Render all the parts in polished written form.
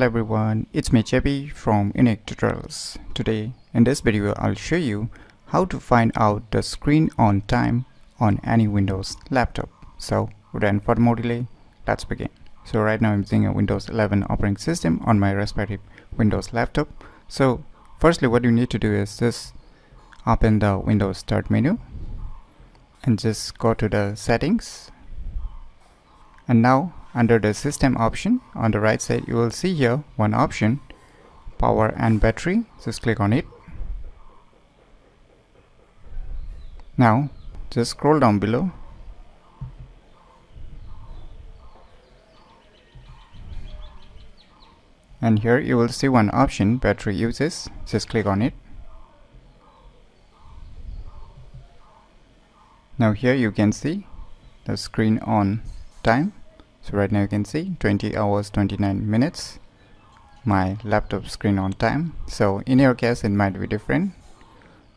Hello everyone, it's me Chibi from Unique Tutorials. Today in this video I'll show you how to find out the screen on time on any Windows laptop. So without further delay, let's begin. So right now I'm using a Windows 11 operating system on my respective Windows laptop. So firstly what you need to do is just open the Windows Start menu and just go to the settings, and now under the system option on the right side you will see here one option, power and battery. Just click on it. Now just scroll down below and here you will see one option, battery uses. Just click on it. Now here you can see the screen on time. So right now you can see 20 hours 29 minutes my laptop screen on time. So in your case it might be different.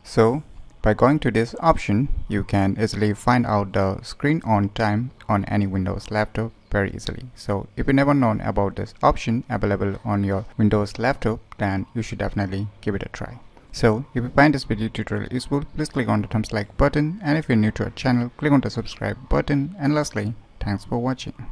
So by going to this option you can easily find out the screen on time on any Windows laptop very easily. So if you never known about this option available on your Windows laptop, then you should definitely give it a try. So if you find this video tutorial useful, please click on the thumbs like button, and if you're new to our channel, click on the subscribe button, and lastly, thanks for watching.